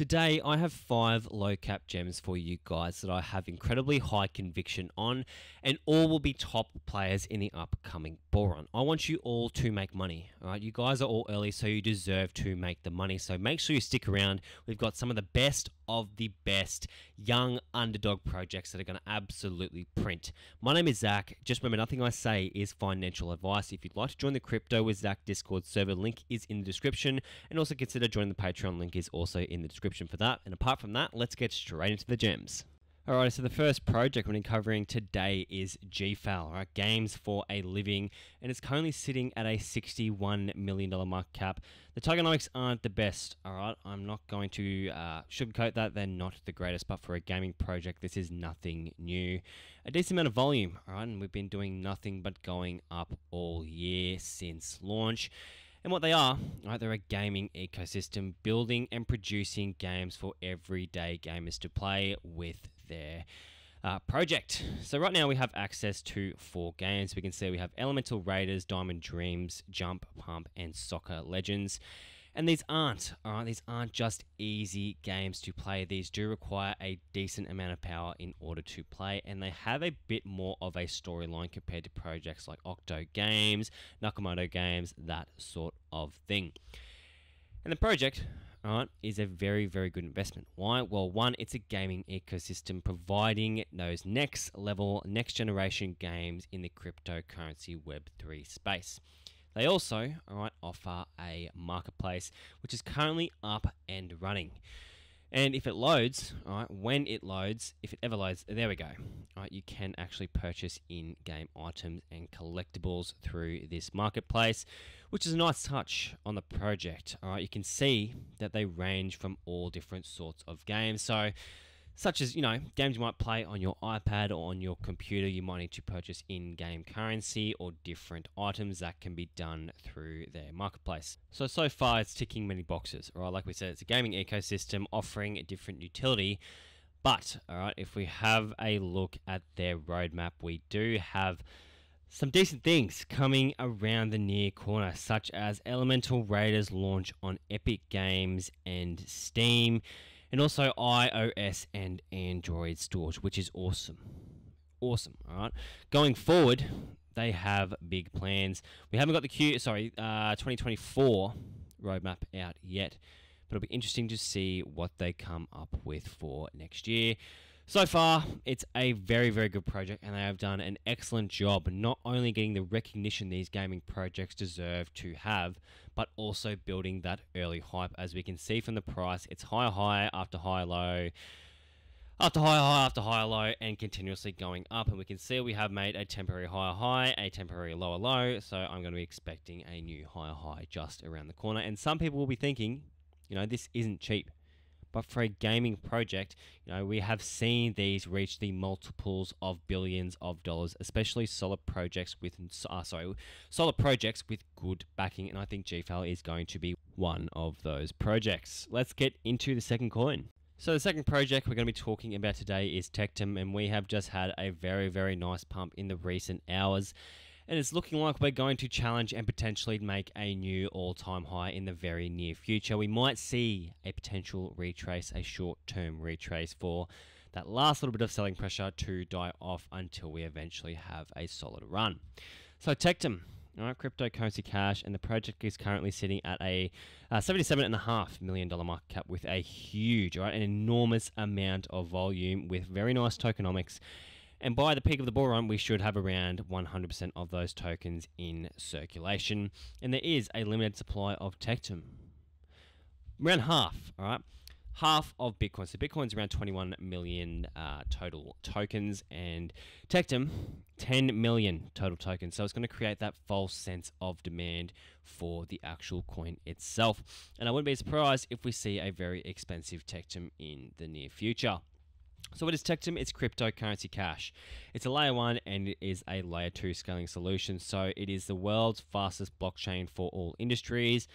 Today, I have 5 low-cap gems for you guys that I have incredibly high conviction on, and all will be top players in the upcoming bull run. I want you all to make money, all right? You guys are all early, so you deserve to make the money, so make sure you stick around. We've got some of the best young underdog projects that are going to absolutely print. My name is Zach. Just remember, nothing I say is financial advice. If you'd like to join the Crypto with Zach Discord server, link is in the description, and also consider joining the Patreon, link is also in the description for that. And apart from that, let's get straight into the gems. Alright, so the first project we're covering today is GFAL, right? Games for a Living, and it's currently sitting at a $61 million market cap. The tokenomics aren't the best, alright? I'm not going to sugarcoat that, they're not the greatest, but for a gaming project, this is nothing new. A decent amount of volume, alright? And we've been doing nothing but going up all year since launch. And what they are, right, they're a gaming ecosystem building and producing games for everyday gamers to play with their project. So right now we have access to 4 games. We can see we have Elemental Raiders, Diamond Dreams, Jump, Pump, and Soccer Legends. And these aren't, all right, these aren't just easy games to play. These do require a decent amount of power in order to play, and they have a bit more of a storyline compared to projects like Octo Games, Nakamoto Games, that sort of thing. And the project, all right, is a very, very good investment. Why? Well, one, it's a gaming ecosystem providing those next level, next generation games in the cryptocurrency Web3 space. They also, all right, offer a marketplace, which is currently up and running. And if it loads, all right, when it loads, if it ever loads, there we go. All right, you can actually purchase in-game items and collectibles through this marketplace, which is a nice touch on the project. All right, you can see that they range from all different sorts of games. So, such as, you know, games you might play on your iPad or on your computer, you might need to purchase in-game currency or different items that can be done through their marketplace. So far it's ticking many boxes, all right? Like we said, it's a gaming ecosystem offering a different utility, but, all right, if we have a look at their roadmap, we do have some decent things coming around the near corner, such as Elemental Raiders launch on Epic Games and Steam, and also iOS and Android stores, which is awesome. Awesome, all right? Going forward, they have big plans. We haven't got the 2024 roadmap out yet, but it'll be interesting to see what they come up with for next year. So far, it's a very, very good project, and they have done an excellent job not only getting the recognition these gaming projects deserve to have, but also building that early hype. As we can see from the price, it's high after high-low, after high-high after high-low, and continuously going up. And we can see we have made a temporary high-high, a temporary lower-low, so I'm going to be expecting a new high-high just around the corner. And some people will be thinking, you know, this isn't cheap. But for a gaming project, you know, we have seen these reach the multiples of billions of dollars, especially solid projects with good backing, and I think GFAL is going to be one of those projects. Let's get into the second coin. So the second project we're going to be talking about today is Tectum, and we have just had a very, very nice pump in the recent hours. And it's looking like we're going to challenge and potentially make a new all-time high in the very near future. We might see a potential retrace, a short-term retrace for that last little bit of selling pressure to die off until we eventually have a solid run. So Tectum, all right, Crypto Cozy Cash, and the project is currently sitting at a $77.5 million market cap with a huge, all right, an enormous amount of volume with very nice tokenomics. And by the peak of the bull run, we should have around 100% of those tokens in circulation. And there is a limited supply of Tectum. Around half, all right? Half of Bitcoin. So Bitcoin's around 21 million total tokens, and Tectum, 10 million total tokens. So it's going to create that false sense of demand for the actual coin itself. And I wouldn't be surprised if we see a very expensive Tectum in the near future. So what is Tectum? It's cryptocurrency cash. It's a layer 1 and it is a layer 2 scaling solution. So it is the world's fastest blockchain for all industries.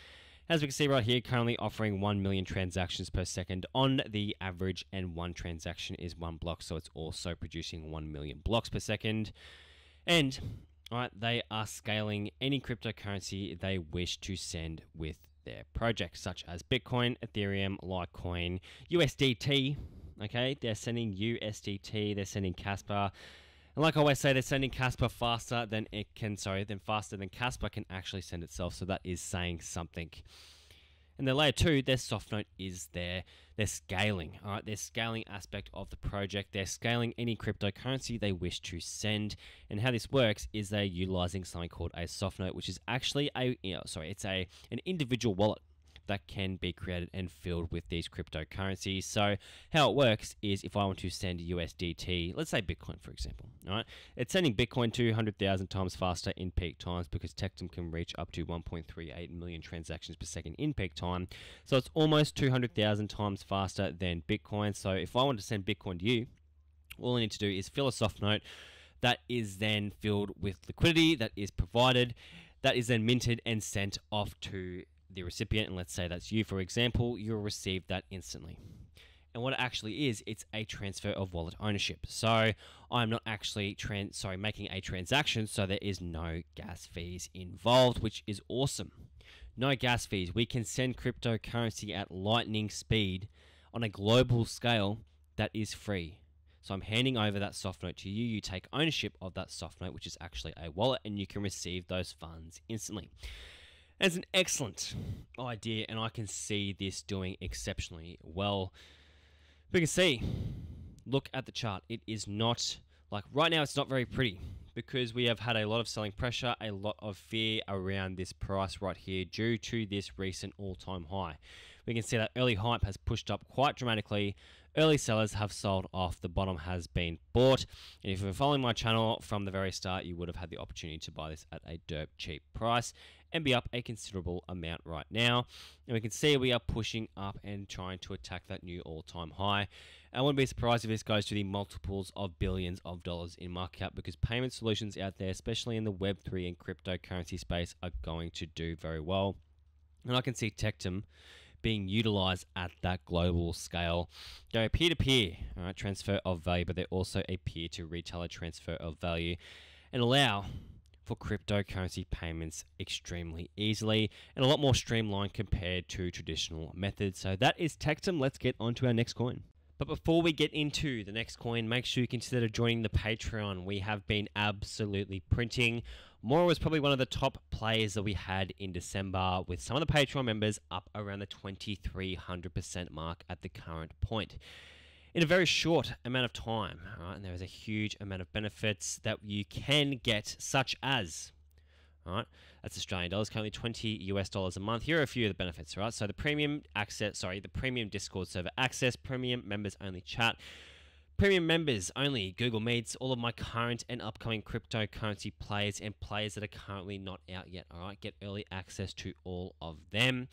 As we can see right here, currently offering 1 million transactions per second on the average, and one transaction is one block. So it's also producing 1 million blocks per second. And all right, they are scaling any cryptocurrency they wish to send with their projects, such as Bitcoin, Ethereum, Litecoin, USDT. Okay, they're sending USDT, they're sending Casper. And like I always say, they're sending Casper faster than it can, faster than Casper can actually send itself. So that is saying something. And then layer two, their soft note is their scaling, all right? Their scaling aspect of the project. They're scaling any cryptocurrency they wish to send. And how this works is they're utilizing something called a soft note, which is actually a, an individual wallet that can be created and filled with these cryptocurrencies. So how it works is if I want to send USDT, let's say Bitcoin, for example, all right? It's sending Bitcoin 200,000 times faster in peak times because Tectum can reach up to 1.38 million transactions per second in peak time. So it's almost 200,000 times faster than Bitcoin. So if I want to send Bitcoin to you, all I need to do is fill a soft note that is then filled with liquidity that is provided, that is then minted and sent off to the recipient, and let's say that's you, for example, you'll receive that instantly. And what it actually is, it's a transfer of wallet ownership. So I'm not actually making a transaction, so there is no gas fees involved, which is awesome. No gas fees. We can send cryptocurrency at lightning speed on a global scale that is free. So I'm handing over that soft note to you. You take ownership of that soft note, which is actually a wallet, and you can receive those funds instantly. It's an excellent idea, and I can see this doing exceptionally well. We can see, look at the chart. It is not, like right now, it's not very pretty because we have had a lot of selling pressure, a lot of fear around this price right here due to this recent all-time high. We can see that early hype has pushed up quite dramatically. Early sellers have sold off. The bottom has been bought. And if you're following my channel from the very start, you would have had the opportunity to buy this at a dirt cheap price and be up a considerable amount right now. And we can see we are pushing up and trying to attack that new all-time high. I wouldn't be surprised if this goes to the multiples of billions of dollars in market cap because payment solutions out there, especially in the Web3 and cryptocurrency space, are going to do very well. And I can see Tectum being utilized at that global scale. They're a peer-to-peer transfer of value, but they're also a peer-to-retailer transfer of value and allow for cryptocurrency payments extremely easily and a lot more streamlined compared to traditional methods. So that is Tectum. Let's get on to our next coin. But before we get into the next coin, make sure you consider joining the Patreon. We have been absolutely printing. Mora was probably one of the top players that we had in December, with some of the Patreon members up around the 2,300% mark at the current point. In a very short amount of time, and there is a huge amount of benefits that you can get, such as... Alright, that's Australian dollars, currently $20 a month. Here are a few of the benefits, right? So the premium access, the premium Discord server access, premium members only chat, premium members only Google Meets, all of my current and upcoming cryptocurrency players and players that are currently not out yet, alright? Get early access to all of them.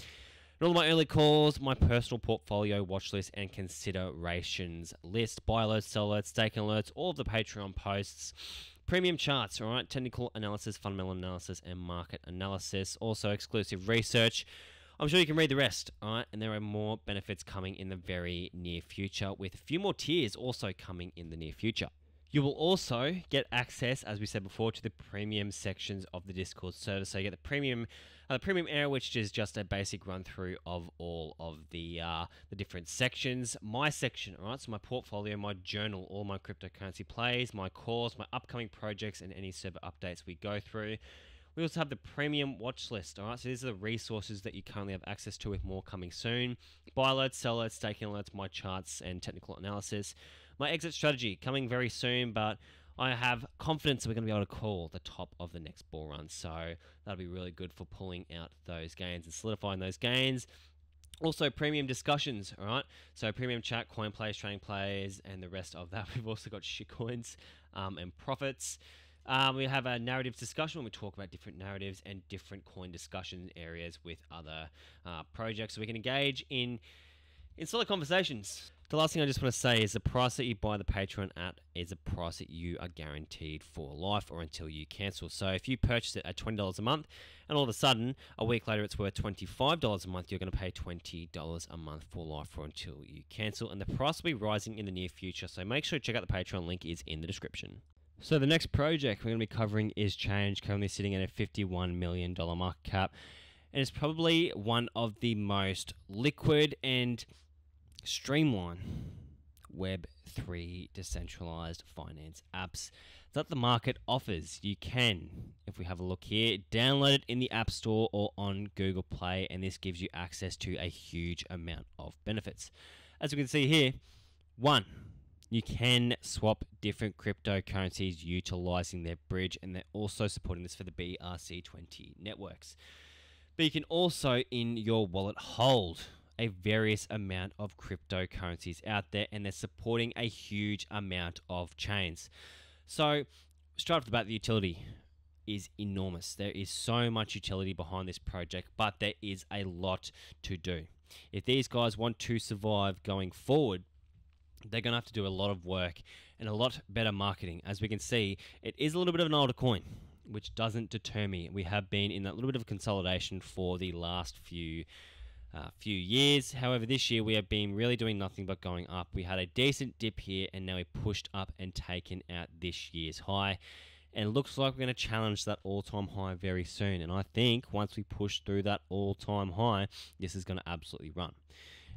And all my early calls, my personal portfolio watch list and considerations list, buy alerts, sell alerts, stake alerts, all of the Patreon posts, premium charts, all right, technical analysis, fundamental analysis, and market analysis, also exclusive research. I'm sure you can read the rest, all right, and there are more benefits coming in the very near future with a few more tiers also coming in the near future. You will also get access, as we said before, to the premium sections of the Discord server. So you get the premium area, which is just a basic run through of all of the different sections. My section, all right, so my portfolio, my journal, all my cryptocurrency plays, my calls, my upcoming projects, and any server updates we go through. We also have the premium watch list, all right? So these are the resources that you currently have access to with more coming soon. Buy alerts, sell alerts, staking alerts, my charts and technical analysis. My exit strategy coming very soon, but I have confidence that we're going to be able to call the top of the next bull run. So that'll be really good for pulling out those gains and solidifying those gains. Also, premium discussions, all right? So premium chat, coin plays, trading plays, and the rest of that. We've also got shitcoins and profits. We have a narrative discussion where we talk about different narratives and different coin discussion areas with other projects. So we can engage in solid conversations. The last thing I just want to say is the price that you buy the Patreon at is a price that you are guaranteed for life or until you cancel. So if you purchase it at $20 a month and all of a sudden a week later it's worth $25 a month, you're going to pay $20 a month for life or until you cancel. And the price will be rising in the near future. So make sure to check out the Patreon link is in the description. So the next project we're going to be covering is Chainge, currently sitting at a $51 million market cap. and it's probably one of the most liquid and streamlined Web3 decentralized finance apps that the market offers. You can, if we have a look here, download it in the App Store or on Google Play, and this gives you access to a huge amount of benefits. As we can see here, one, you can swap different cryptocurrencies utilizing their bridge, and they're also supporting this for the BRC20 networks. But you can also, in your wallet, hold a various amount of cryptocurrencies out there, and they're supporting a huge amount of chains. So straight off the bat, the utility is enormous. There is so much utility behind this project, but there is a lot to do. If these guys want to survive going forward, they're going to have to do a lot of work and a lot better marketing. As we can see, it is a little bit of an older coin, which doesn't deter me. We have been in that little bit of consolidation for the last few years. However, this year we have been really doing nothing but going up. We had a decent dip here, and now we pushed up and taken out this year's high, and it looks like we're going to challenge that all-time high very soon. And I think once we push through that all-time high, this is going to absolutely run.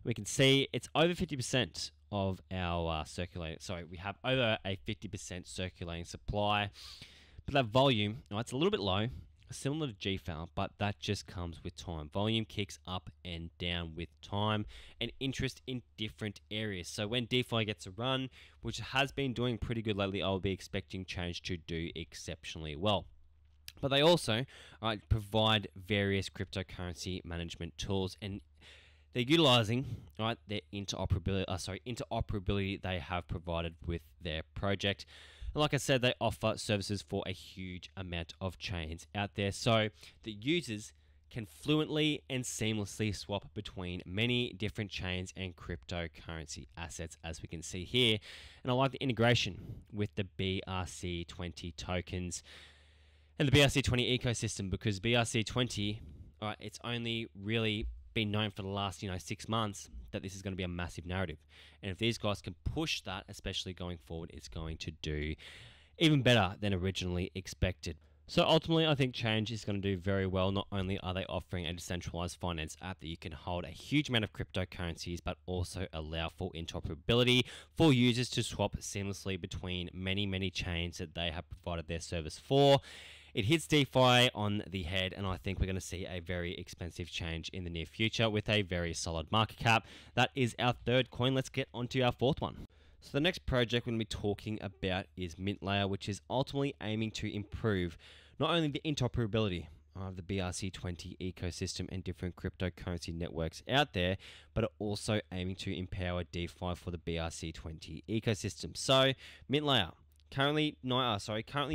We can see it's over 50% of our circulating. Sorry, we have over a 50% circulating supply, but that volume, oh, it's a little bit low. Similar to GFAL, but that just comes with time. Volume kicks up and down with time and interest in different areas. So when DeFi gets a run, which has been doing pretty good lately, I'll be expecting Chainge to do exceptionally well. But they also provide various cryptocurrency management tools, and they're utilizing their interoperability. Interoperability they have provided with their project. And like I said, they offer services for a huge amount of chains out there, so the users can fluently and seamlessly swap between many different chains and cryptocurrency assets, as we can see here. And I like the integration with the BRC20 tokens and the BRC20 ecosystem, because BRC20, it's only really been known for the last 6 months that this is going to be a massive narrative, and if these guys can push that, especially going forward, it's going to do even better than originally expected. So ultimately, I think Chainge is going to do very well. Not only are they offering a decentralized finance app that you can hold a huge amount of cryptocurrencies, but also allow for interoperability for users to swap seamlessly between many chains that they have provided their service for. It hits DeFi on the head, and I think we're going to see a very expensive Chainge in the near future with a very solid market cap. That is our third coin. Let's get onto our fourth one. So the next project we're going to be talking about is Mintlayer, which is ultimately aiming to improve not only the interoperability of the BRC20 ecosystem and different cryptocurrency networks out there, but also aiming to empower DeFi for the BRC20 ecosystem. So Mintlayer currently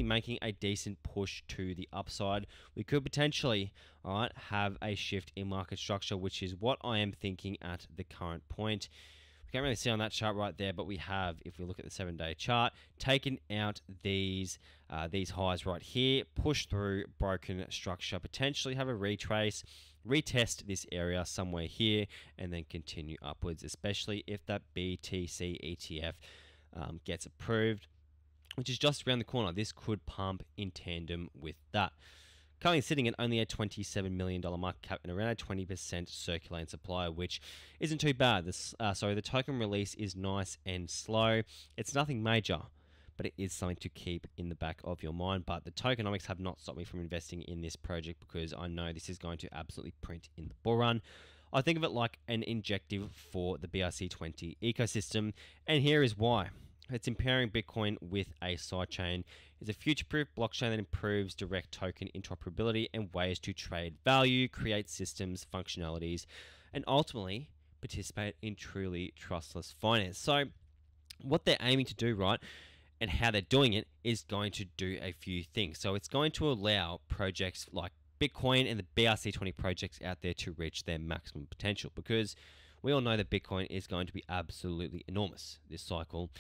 making a decent push to the upside. We could potentially have a shift in market structure, which is what I am thinking at the current point. Can't really see on that chart right there, but we have, if we look at the 7-day chart, taken out these highs right here, pushed through, broken structure, potentially have a retrace, retest this area somewhere here, and then continue upwards, especially if that BTC ETF gets approved, which is just around the corner. This could pump in tandem with that. Currently sitting at only a $27 million market cap and around a 20% circulating supply, which isn't too bad. The token release is nice and slow. It's nothing major, but it is something to keep in the back of your mind. But the tokenomics have not stopped me from investing in this project, because I know this is going to absolutely print in the bull run. I think of it like an injective for the BRC20 ecosystem, and here is why. It's empowering Bitcoin with a sidechain. It's a future-proof blockchain that improves direct token interoperability and ways to trade value, create systems, functionalities, and ultimately participate in truly trustless finance. So what they're aiming to do, and how they're doing it, is going to do a few things. So it's going to allow projects like Bitcoin and the BRC20 projects out there to reach their maximum potential, because we all know that Bitcoin is going to be absolutely enormous this cycle.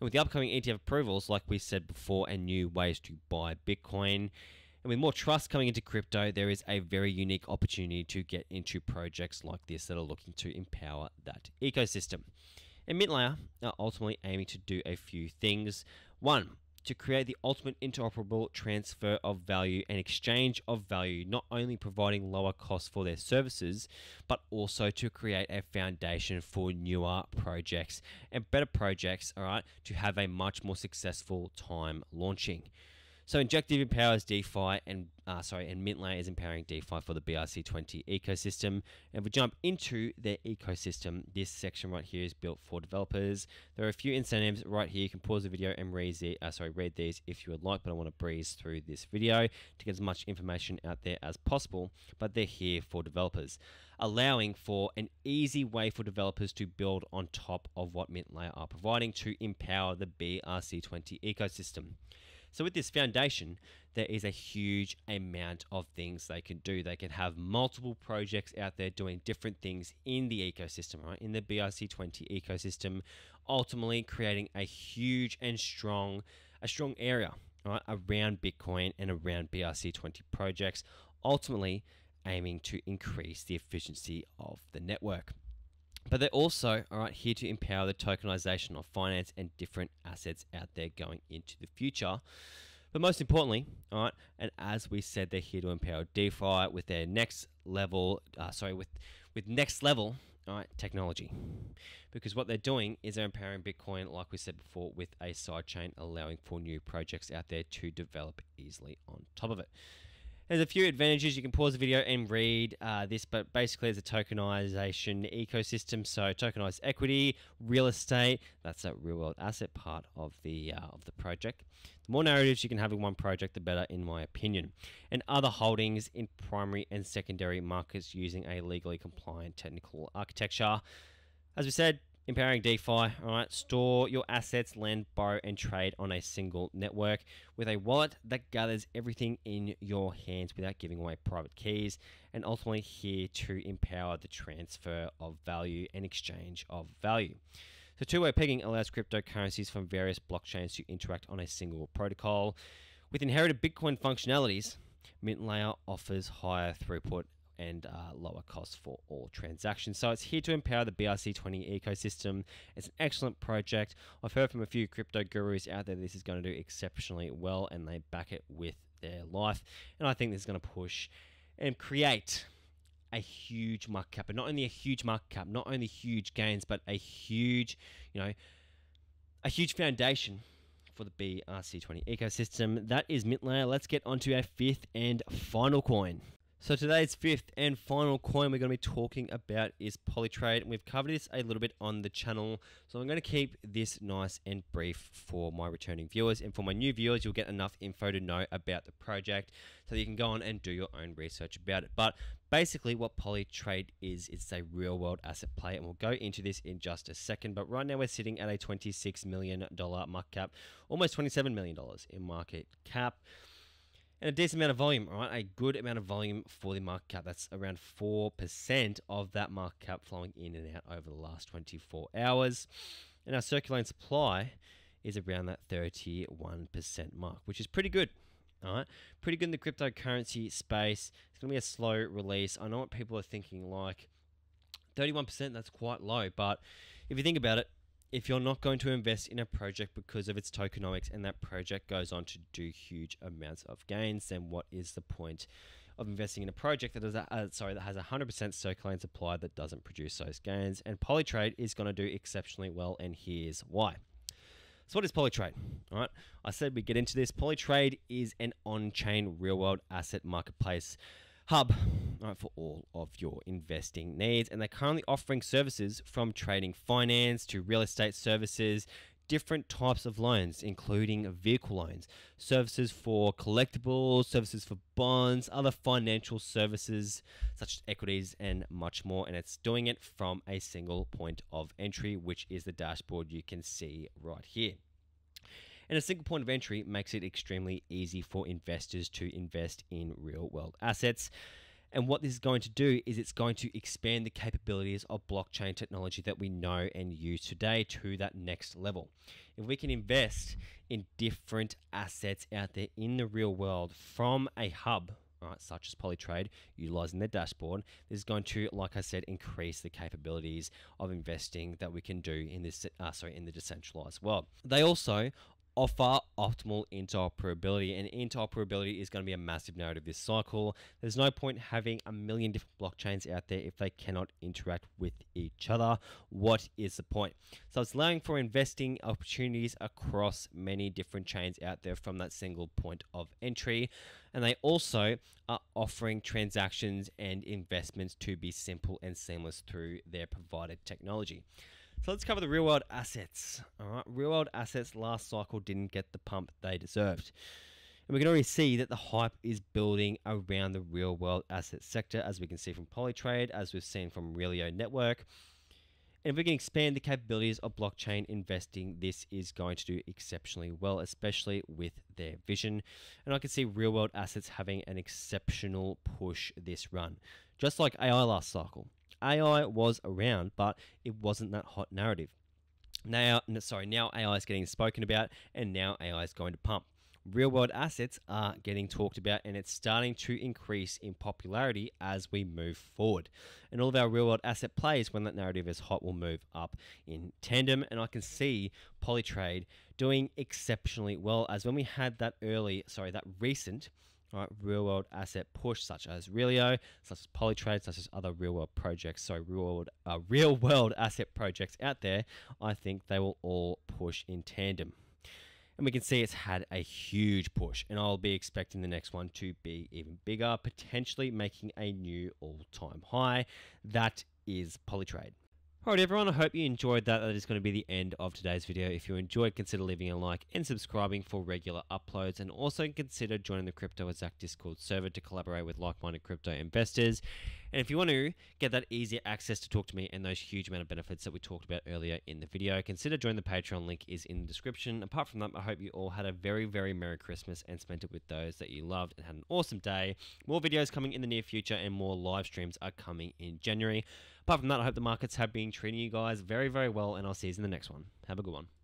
And with the upcoming ETF approvals, like we said before, and new ways to buy Bitcoin, and with more trust coming into crypto, there is a very unique opportunity to get into projects like this that are looking to empower that ecosystem. And Mintlayer are ultimately aiming to do a few things. One, to create the ultimate interoperable transfer of value and exchange of value, not only providing lower costs for their services, but also to create a foundation for newer projects and better projects, all right, to have a much more successful time launching. So Injective empowers DeFi and Mintlayer is empowering DeFi for the BRC20 ecosystem. And if we jump into their ecosystem, this section right here is built for developers. There are a few incentives right here. You can pause the video and read these if you would like, but I want to breeze through this video to get as much information out there as possible. But they're here for developers, allowing for an easy way for developers to build on top of what Mintlayer are providing to empower the BRC20 ecosystem. So with this foundation, there is a huge amount of things they can do. They can have multiple projects out there doing different things in the ecosystem, right? In the BRC20 ecosystem, ultimately creating a huge and strong area, right, around Bitcoin and around BRC20 projects, ultimately aiming to increase the efficiency of the network. But they're also, all right, here to empower the tokenization of finance and different assets out there going into the future. But most importantly, all right, and as we said, they're here to empower DeFi with their next level, with next level, all right, technology. Because what they're doing is they're empowering Bitcoin, like we said before, with a sidechain, allowing for new projects out there to develop easily on top of it. There's a few advantages. You can pause the video and read this, but basically it's a tokenization ecosystem. So tokenized equity, real estate, that's that real world asset part of the project. The more narratives you can have in one project, the better, in my opinion. And other holdings in primary and secondary markets using a legally compliant technical architecture. As we said, empowering DeFi, all right, store your assets, lend, borrow, and trade on a single network with a wallet that gathers everything in your hands without giving away private keys, and ultimately here to empower the transfer of value and exchange of value. So two-way pegging allows cryptocurrencies from various blockchains to interact on a single protocol. With inherited Bitcoin functionalities, Mintlayer offers higher throughput and lower costs for all transactions. So it's here to empower the BRC20 ecosystem. It's an excellent project. I've heard from a few crypto gurus out there this is going to do exceptionally well, and they back it with their life. And I think this is going to push and create a huge market cap, and not only a huge market cap, not only huge gains, but a huge, you know, a huge foundation for the BRC20 ecosystem. That is Mintlayer. Let's get onto our fifth and final coin. So today's fifth and final coin we're going to be talking about is PolyTrade, and we've covered this a little bit on the channel, so I'm going to keep this nice and brief for my returning viewers, and for my new viewers, you'll get enough info to know about the project so that you can go on and do your own research about it. But basically what PolyTrade is, it's a real world asset play, and we'll go into this in just a second. But right now we're sitting at a $26 million market cap, almost $27 million in market cap. And a decent amount of volume, right? A good amount of volume for the market cap. That's around 4% of that market cap flowing in and out over the last 24 hours. And our circulating supply is around that 31% mark, which is pretty good. All right, pretty good in the cryptocurrency space. It's going to be a slow release. I know what people are thinking, like 31%, that's quite low. But if you think about it, if you're not going to invest in a project because of its tokenomics and that project goes on to do huge amounts of gains, then what is the point of investing in a project that has a 100% circulating supply that doesn't produce those gains? And PolyTrade is going to do exceptionally well, and here's why. So what is PolyTrade? All right, I said we get into this. PolyTrade is an on-chain real-world asset marketplace hub, right, for all of your investing needs, and they're currently offering services from trading finance to real estate services, different types of loans, including vehicle loans, services for collectibles, services for bonds, other financial services such as equities, and much more. And it's doing it from a single point of entry, which is the dashboard you can see right here. And a single point of entry makes it extremely easy for investors to invest in real world assets. And what this is going to do is it's going to expand the capabilities of blockchain technology that we know and use today to that next level. If we can invest in different assets out there in the real world from a hub, right, such as PolyTrade, utilizing their dashboard, this is going to, like I said, increase the capabilities of investing that we can do in the decentralized world. They also offer optimal interoperability, and interoperability is going to be a massive narrative this cycle. There's no point having a million different blockchains out there if they cannot interact with each other. What is the point? So it's allowing for investing opportunities across many different chains out there from that single point of entry, and they also are offering transactions and investments to be simple and seamless through their provided technology. So let's cover the real world assets. All right, real world assets last cycle didn't get the pump they deserved. And we can already see that the hype is building around the real world asset sector, as we can see from PolyTrade, as we've seen from Realio Network. And if we can expand the capabilities of blockchain investing, this is going to do exceptionally well, especially with their vision. And I can see real world assets having an exceptional push this run, just like AI last cycle. AI was around, but it wasn't that hot narrative. Now AI is getting spoken about, and now AI is going to pump. Real world assets are getting talked about, and it's starting to increase in popularity as we move forward. And all of our real world asset plays, when that narrative is hot, will move up in tandem. And I can see PolyTrade doing exceptionally well, as when we had that recent real world asset push, such as Realio, such as PolyTrade, such as other real world projects, real world asset projects out there, I think they will all push in tandem. And we can see it's had a huge push, and I'll be expecting the next one to be even bigger, potentially making a new all-time high. That is PolyTrade. Alright everyone, I hope you enjoyed that. That is going to be the end of today's video. If you enjoyed, consider leaving a like and subscribing for regular uploads, and also consider joining the Crypto with Zach Discord server to collaborate with like-minded crypto investors. And if you want to get that easier access to talk to me and those huge amount of benefits that we talked about earlier in the video, consider joining the Patreon. Link is in the description. Apart from that, I hope you all had a very, very Merry Christmas and spent it with those that you loved and had an awesome day. More videos coming in the near future, and more live streams are coming in January. Apart from that, I hope the markets have been treating you guys very, very well, and I'll see you in the next one. Have a good one.